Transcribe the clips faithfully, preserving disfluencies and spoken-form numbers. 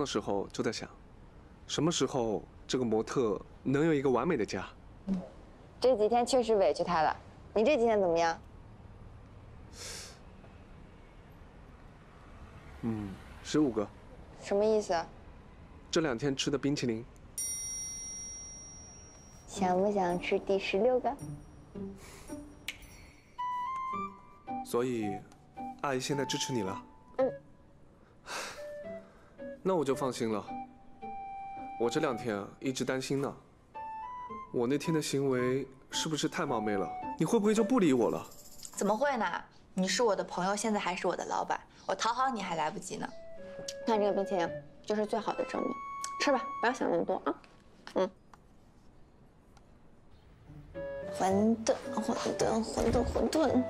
的时候就在想，什么时候这个模特能有一个完美的家？这几天确实委屈她了。你这几天怎么样？嗯，十五个。什么意思？这两天吃的冰淇淋。想不想吃第十六个？所以，阿姨现在支持你了。嗯。 那我就放心了。我这两天一直担心呢，我那天的行为是不是太冒昧了？你会不会就不理我了？怎么会呢？你是我的朋友，现在还是我的老板，我讨好你还来不及呢。看这个冰淇淋，就是最好的证明。吃吧，不要想那么多啊。嗯。馄饨，馄饨，馄饨，馄饨。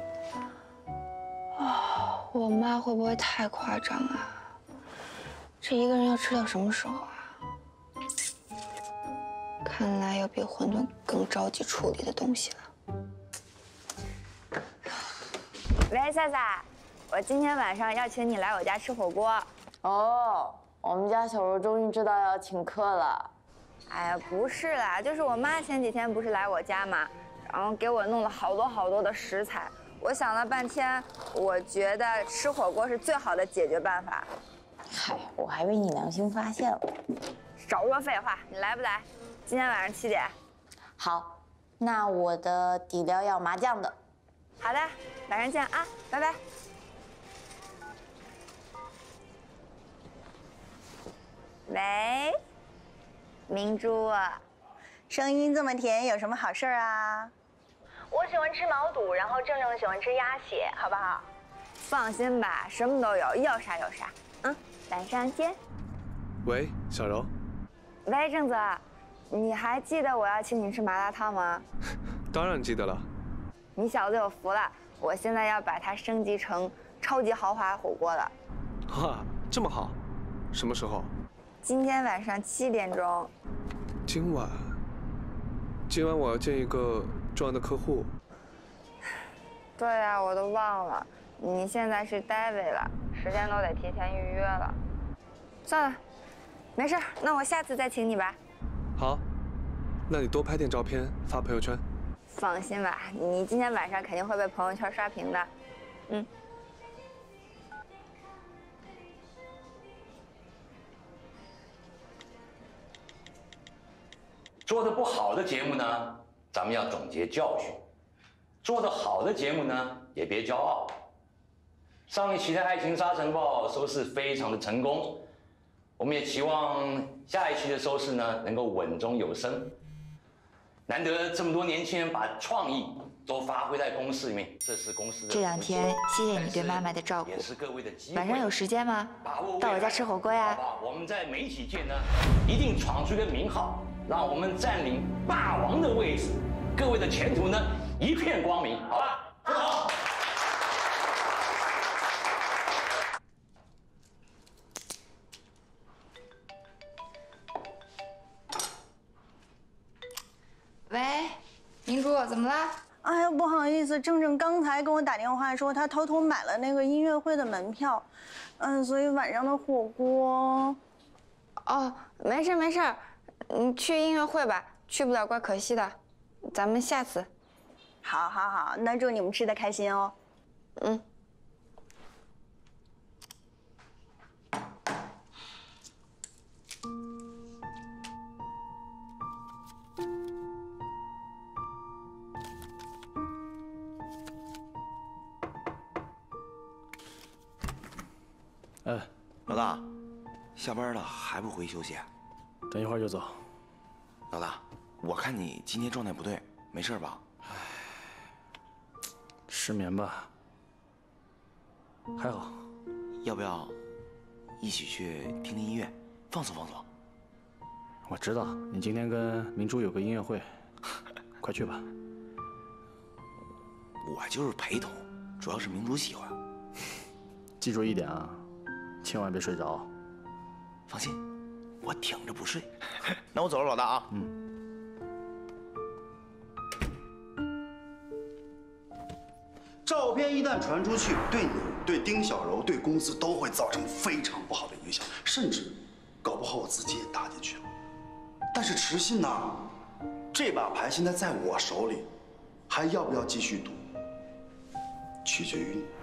啊，我妈会不会太夸张啊？ 这一个人要吃到什么时候啊？看来有比馄饨更着急处理的东西了。喂，夏夏，我今天晚上要请你来我家吃火锅。哦，我们家小柔终于知道要请客了。哎呀，不是啦，就是我妈前几天不是来我家嘛，然后给我弄了好多好多的食材。我想了半天，我觉得吃火锅是最好的解决办法。 嗨，我还被你良心发现了。少说废话，你来不来？今天晚上七点。好，那我的底料要麻酱的。好的，晚上见啊，拜拜。喂，明珠，声音这么甜，有什么好事儿啊？我喜欢吃毛肚，然后正正喜欢吃鸭血，好不好？放心吧，什么都有，要啥有啥。嗯。 晚上见。喂，小柔。喂，正子，你还记得我要请你吃麻辣烫吗？当然记得了。你小子有福了，我现在要把它升级成超级豪华火锅了。哈，这么好？什么时候？今天晚上七点钟。今晚？今晚我要见一个重要的客户。对呀、啊，我都忘了，你现在是 David 了。 时间都得提前预约了，算了，没事，那我下次再请你吧。好，那你多拍点照片发朋友圈。放心吧，你今天晚上肯定会被朋友圈刷屏的。嗯。做的不好的节目呢，咱们要总结教训；做的好的节目呢，也别骄傲。 上一期的《爱情沙尘暴》收视非常的成功，我们也期望下一期的收视呢能够稳中有升。难得这么多年轻人把创意都发挥在公司里面，这是公司的。这两天谢谢你对妈妈的照顾，也是各位的机会。晚上有时间吗？到我家吃火锅呀！我们在媒体界呢，一定闯出一个名号，让我们占领霸王的位置，各位的前途呢一片光明，好吧？好。 喂，明珠，怎么了？哎呀，不好意思，正正刚才跟我打电话说，他偷偷买了那个音乐会的门票，嗯，所以晚上的火锅……哦，没事没事，你去音乐会吧，去不了怪可惜的，咱们下次。好，好，好，那祝你们吃的开心哦。嗯。哎，老大，下班了还不回休息？等一会儿就走。老大，我看你今天状态不对，没事吧？唉，失眠吧。还好。要不要一起去听听音乐，放松放松？我知道你今天跟明珠有个音乐会，快去吧。我就是陪同，主要是明珠喜欢。记住一点啊。 千万别睡着，放心，我挺着不睡。那我走了，老大啊。嗯。照片一旦传出去，对你、对丁小柔、对公司都会造成非常不好的影响，甚至搞不好我自己也搭进去了。但是池信呢，这把牌现在在我手里，还要不要继续赌，取决于你。